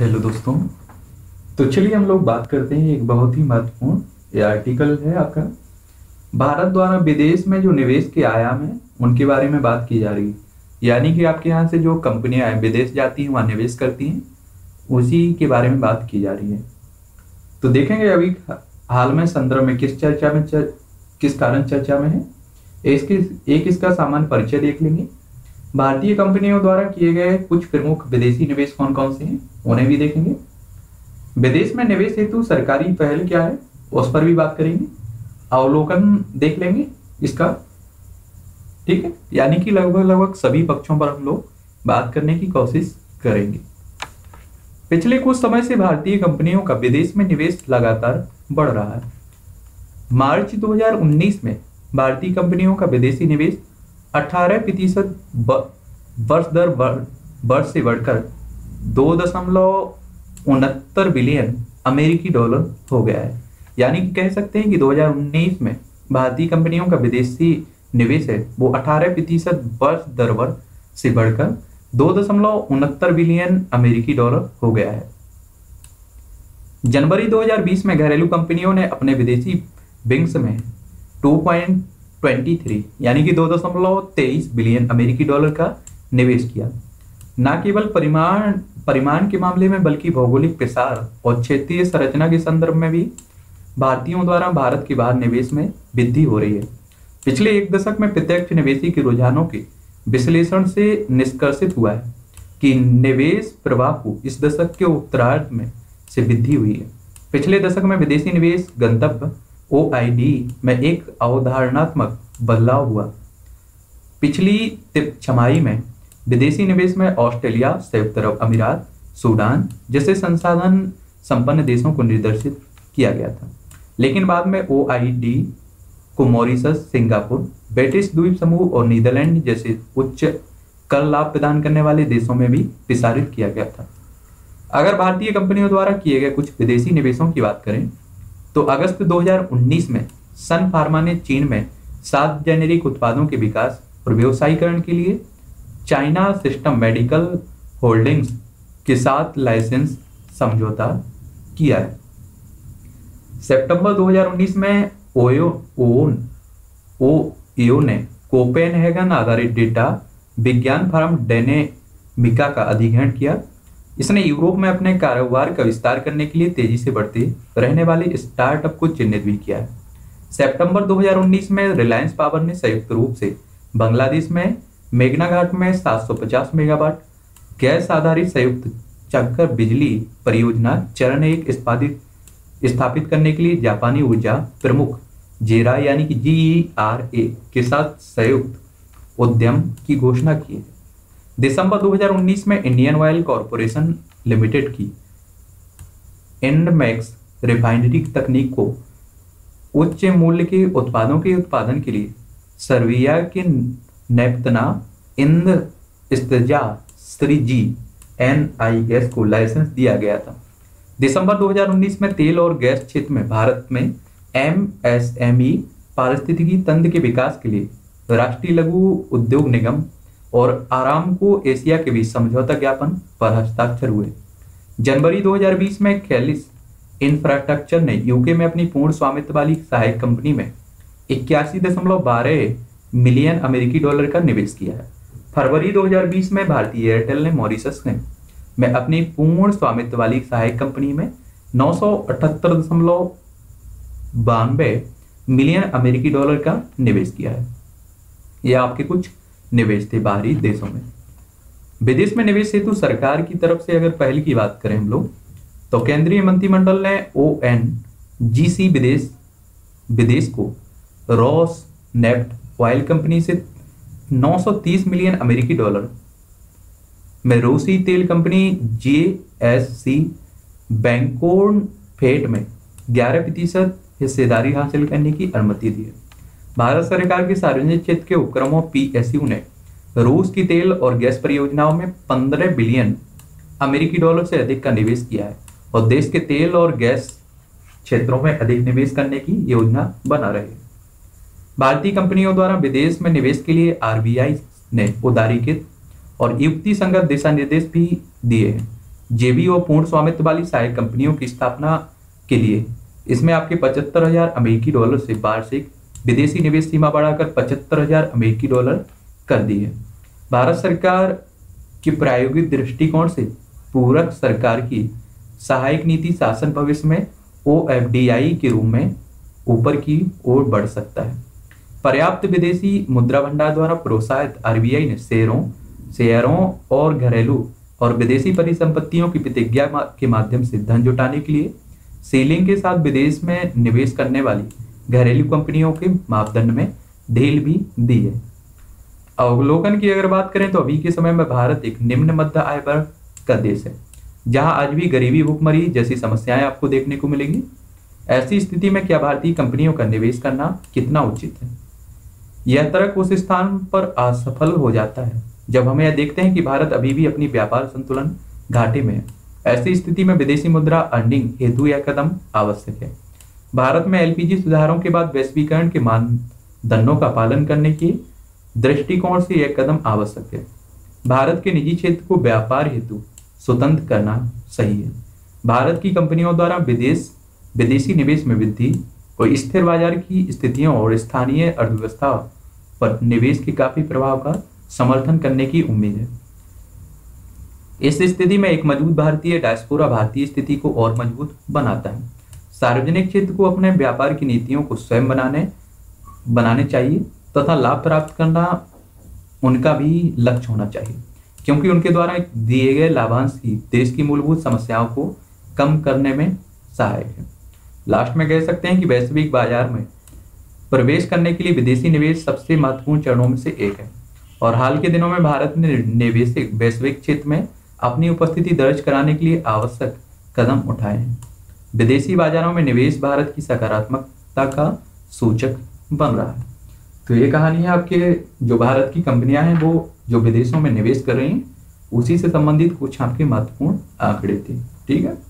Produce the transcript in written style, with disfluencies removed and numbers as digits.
Hello दोस्तों, तो चलिए हम लोग बात करते हैं एक बहुत ही महत्वपूर्ण ये आर्टिकल है आपका, भारत द्वारा विदेश में जो निवेश के आयाम है उनके बारे में बात की जा रही है। यानी कि आपके यहाँ से जो कंपनियां विदेश जाती हैं, वहाँ निवेश करती हैं, उसी के बारे में बात की जा रही है। तो देखेंगे अभी हाल में संदर्भ में किस कारण चर्चा में है, इसका सामान्य परिचय देख लेंगे। भारतीय कंपनियों द्वारा किए गए कुछ प्रमुख विदेशी निवेश कौन कौन से हैं उन्हें भी देखेंगे। विदेश में निवेश हेतु सरकारी पहल क्या है उस पर भी बात करेंगे, अवलोकन देख लेंगे इसका, ठीक है। यानी कि लगभग सभी पक्षों पर हम लोग बात करने की कोशिश करेंगे। पिछले कुछ समय से भारतीय कंपनियों का विदेश में निवेश लगातार बढ़ रहा है। मार्च 2019 में भारतीय कंपनियों का विदेशी निवेश 18% वर्ष दर वर्ष से बढ़कर 2.69 बिलियन अमेरिकी डॉलर हो गया है। यानी कि कह सकते हैं कि 2019 में भारतीय कंपनियों का विदेशी निवेश है वो 18% वर्ष दर वर्ष से बढ़कर 2.69 बिलियन अमेरिकी डॉलर हो गया है। जनवरी 2020 में घरेलू कंपनियों ने अपने विदेशी विंग्स में 2.23 यानी कि 2.23 बिलियन अमेरिकी डॉलर का निवेश किया। न केवल परिमाण के मामले में बल्कि भौगोलिक प्रसार और क्षेत्रीय संरचना के संदर्भ में भी भारतीयों द्वारा भारत के बाहर निवेश में वृद्धि हो रही है। पिछले एक दशक में प्रत्यक्ष निवेशी के रुझानों के विश्लेषण से निष्कर्षित हुआ है कि निवेश प्रवाह को इस दशक के उत्तरार्ध में से वृद्धि हुई है। पिछले दशक में विदेशी निवेश गंतव्य OID में एक अवधारणात्मक बदलाव हुआ। पिछली तिमाही में विदेशी निवेश में ऑस्ट्रेलिया, संयुक्त अरब अमीरात, सूडान जैसे संसाधन संपन्न देशों को निर्देशित किया गया था, लेकिन बाद में OID को मॉरिशस, सिंगापुर, ब्रिटिश द्वीप समूह और नीदरलैंड जैसे उच्च कर लाभ प्रदान करने वाले देशों में भी विस्तारित किया गया था। अगर भारतीय कंपनियों द्वारा किए गए कुछ विदेशी निवेशों की बात करें तो अगस्त 2019 में सन फार्मा ने चीन में 7 जेनेरिक उत्पादों के विकास और व्यवसायीकरण के लिए चाइना सिस्टम मेडिकल होल्डिंग्स के साथ लाइसेंस समझौता किया है। सितंबर 2019 में OYO ने कोपेनहेगन आधारित डेटा विज्ञान फर्म डेनेमिका का अधिग्रहण किया। इसने यूरोप में अपने कारोबार का विस्तार करने के लिए तेजी से बढ़ते रहने वाले स्टार्टअप को चिन्हित भी किया है। सितंबर 2019 में रिलायंस पावर ने संयुक्त रूप से बांग्लादेश में मेघना घाट में 750 मेगावाट गैस आधारित संयुक्त चक्कर बिजली परियोजना चरण 1 स्थापित करने के लिए जापानी ऊर्जा प्रमुख जेरा यानी कि GERA के साथ संयुक्त उद्यम की घोषणा की है। दिसंबर 2019 में इंडियन ऑयल कॉरपोरेशन लिमिटेड की एंडमैक्स रिफाइनरी तकनीक को उच्च मूल्य के उत्पादों के उत्पादन के लिए सर्बिया के नेपतना इंदस्त्रिया NI गैस को लाइसेंस दिया गया था। दिसंबर 2019 में तेल और गैस क्षेत्र में भारत में MSME पारिस्थितिकी तंत्र के विकास के लिए राष्ट्रीय लघु उद्योग निगम और आरामको एशिया के बीच समझौता ज्ञापन पर हस्ताक्षर हुए। जनवरी 2020 में खैलिस इंफ्रास्ट्रक्चर ने यूके में अपनी पूर्ण स्वामित्व वाली सहायक कंपनी में 81.12 मिलियन अमेरिकी डॉलर का निवेश किया है। फरवरी 2020 में भारतीय एयरटेल ने मॉरिशस में अपनी पूर्ण स्वामित्व वाली सहायक कंपनी में 978.92 मिलियन अमेरिकी डॉलर का निवेश किया है। यह आपके कुछ निवेश थे बाहरी देशों में। विदेश में निवेश हेतु सरकार की तरफ से अगर पहल की बात करें हम लोग तो केंद्रीय मंत्रिमंडल ने ONGC विदेश को रॉसनेफ्ट ऑयल कंपनी से 930 मिलियन अमेरिकी डॉलर में रूसी तेल कंपनी JSC बैंकोरफेट में 11% हिस्सेदारी हासिल करने की अनुमति दी है। भारत सरकार के सार्वजनिक क्षेत्र के उपक्रमों PSU ने रूस की तेल और गैस परियोजनाओं में 15 बिलियन अमेरिकी डॉलर से अधिक का निवेश किया है और देश के तेल और गैस क्षेत्रों में अधिक निवेश करने की योजना बना रही है। भारतीय कंपनियों द्वारा विदेश में निवेश के लिए RBI ने उदारीकृत और युक्ति संगत दिशा निर्देश भी दिए हैं। जेबीओ पूर्ण स्वामित्व वाली सहायक कंपनियों की स्थापना के लिए इसमें आपके 75,000 अमेरिकी डॉलर से वार्षिक विदेशी निवेश सीमा बढ़ाकर 75,000 अमेरिकी डॉलर कर दी है। भारत सरकार के प्रायोगिक दृष्टिकोण से पूरक सरकार की सहायक नीति शासन भविष्य में OFDI के रूप में ऊपर की ओर बढ़ सकता है। पर्याप्त विदेशी मुद्रा भंडार द्वारा प्रोत्साहित RBI ने शेयरों और घरेलू और विदेशी परिसंपत्तियों की प्रतिज्ञा के माध्यम से धन जुटाने के लिए सीलिंग के साथ विदेश में निवेश करने वाली घरेलू कंपनियों के मापदंड में ढील भी दी है। अवलोकन की अगर बात करें तो अभी के समय में भारत एक निम्न मध्य आय वर्ग का देश है, जहां आज भी गरीबी, भूखमरी जैसी समस्याएं आपको देखने को मिलेंगी। ऐसी स्थिति में क्या भारतीय कंपनियों का निवेश करना कितना उचित है? यह तर्क उस स्थान पर असफल हो जाता है जब हम यह देखते हैं कि भारत अभी भी अपनी व्यापार संतुलन घाटे में है। ऐसी स्थिति में विदेशी मुद्रा अर्निंग हेतु यह कदम आवश्यक है। भारत में LPG सुधारों के बाद वैश्वीकरण के मानदंडों का पालन करने के दृष्टिकोण से यह कदम आवश्यक है। भारत के निजी क्षेत्र को व्यापार हेतु स्वतंत्र करना सही है। भारत की कंपनियों द्वारा विदेशी निवेश में वृद्धि और स्थिर बाजार की स्थितियों और स्थानीय अर्थव्यवस्था पर निवेश के काफी प्रभाव का समर्थन करने की उम्मीद है। इस स्थिति में एक मजबूत भारतीय डायस्पोरा भारतीय स्थिति को और मजबूत बनाता है। सार्वजनिक क्षेत्र को अपने व्यापार की नीतियों को स्वयं बनाने चाहिए तथा लाभ प्राप्त करना उनका भी लक्ष्य होना चाहिए, क्योंकि उनके द्वारा दिए गए लाभांश ही देश की मूलभूत समस्याओं को कम करने में सहायक है। लास्ट में कह सकते हैं कि वैश्विक बाजार में प्रवेश करने के लिए विदेशी निवेश सबसे महत्वपूर्ण चरणों में से एक है और हाल के दिनों में भारत ने निवेशक वैश्विक क्षेत्र में अपनी उपस्थिति दर्ज कराने के लिए आवश्यक कदम उठाए हैं। विदेशी बाजारों में निवेश भारत की सकारात्मकता का सूचक बन रहा है। तो ये कहानी है आपके जो भारत की कंपनियां हैं वो जो विदेशों में निवेश कर रही हैं, उसी से संबंधित कुछ आपके महत्वपूर्ण आंकड़े थे। ठीक है।